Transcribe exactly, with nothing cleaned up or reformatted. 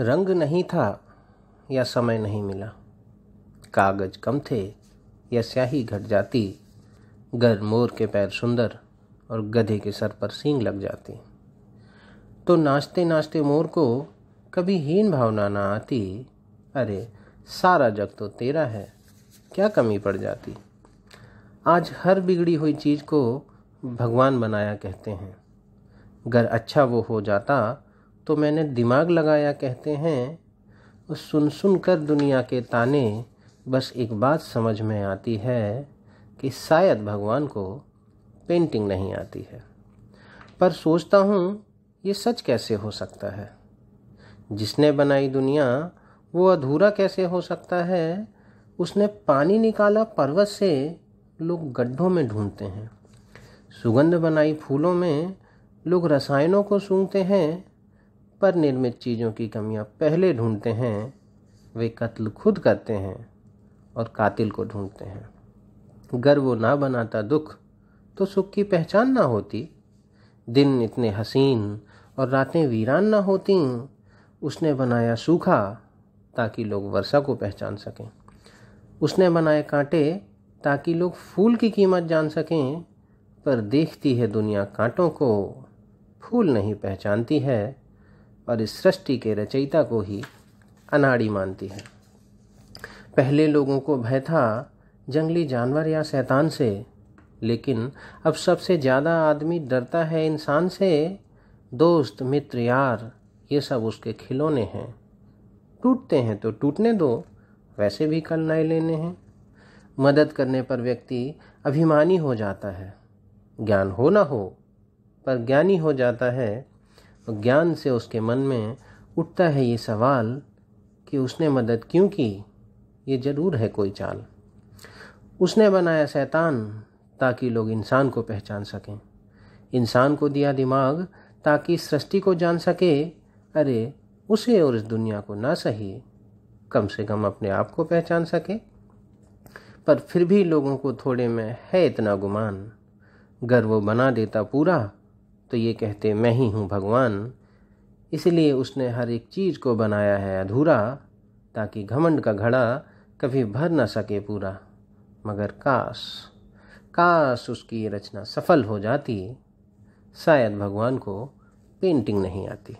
रंग नहीं था या समय नहीं मिला, कागज कम थे या स्याही घट जाती, गर मोर के पैर सुंदर और गधे के सर पर सींग लग जाती। तो नाचते नाचते मोर को कभी हीन भावना ना आती, अरे सारा जग तो तेरा है, क्या कमी पड़ जाती। आज हर बिगड़ी हुई चीज़ को भगवान बनाया कहते हैं, गर अच्छा वो हो जाता तो मैंने दिमाग लगाया कहते हैं। उस सुन सुन कर दुनिया के ताने, बस एक बात समझ में आती है कि शायद भगवान को पेंटिंग नहीं आती है। पर सोचता हूँ ये सच कैसे हो सकता है, जिसने बनाई दुनिया वो अधूरा कैसे हो सकता है। उसने पानी निकाला पर्वत से, लोग गड्ढों में ढूंढते हैं। सुगंध बनाई फूलों में, लोग रसायनों को सूंघते हैं। पर निर्मित चीज़ों की कमियां पहले ढूंढते हैं, वे कत्ल खुद करते हैं और कातिल को ढूंढते हैं। अगर वो ना बनाता दुख तो सुख की पहचान ना होती, दिन इतने हसीन और रातें वीरान ना होती। उसने बनाया सूखा ताकि लोग वर्षा को पहचान सकें, उसने बनाए कांटे ताकि लोग फूल की कीमत जान सकें। पर देखती है दुनिया कांटों को, फूल नहीं पहचानती है और इस सृष्टि के रचयिता को ही अनाड़ी मानती है। पहले लोगों को भय था जंगली जानवर या शैतान से, लेकिन अब सबसे ज़्यादा आदमी डरता है इंसान से। दोस्त, मित्र, यार, ये सब उसके खिलौने हैं, टूटते हैं तो टूटने दो, वैसे भी कल नए लेने हैं। मदद करने पर व्यक्ति अभिमानी हो जाता है, ज्ञान हो ना हो पर ज्ञानी हो जाता है। ज्ञान से उसके मन में उठता है ये सवाल कि उसने मदद क्यों की, ये ज़रूर है कोई चाल। उसने बनाया शैतान ताकि लोग इंसान को पहचान सकें, इंसान को दिया दिमाग ताकि सृष्टि को जान सके। अरे उसे और इस दुनिया को ना सही, कम से कम अपने आप को पहचान सके। पर फिर भी लोगों को थोड़े में है इतना गुमान, गर वो बना देता पूरा तो ये कहते मैं ही हूँ भगवान। इसलिए उसने हर एक चीज़ को बनाया है अधूरा, ताकि घमंड का घड़ा कभी भर ना सके पूरा। मगर काश काश उसकी रचना सफल हो जाती, शायद भगवान को पेंटिंग नहीं आती।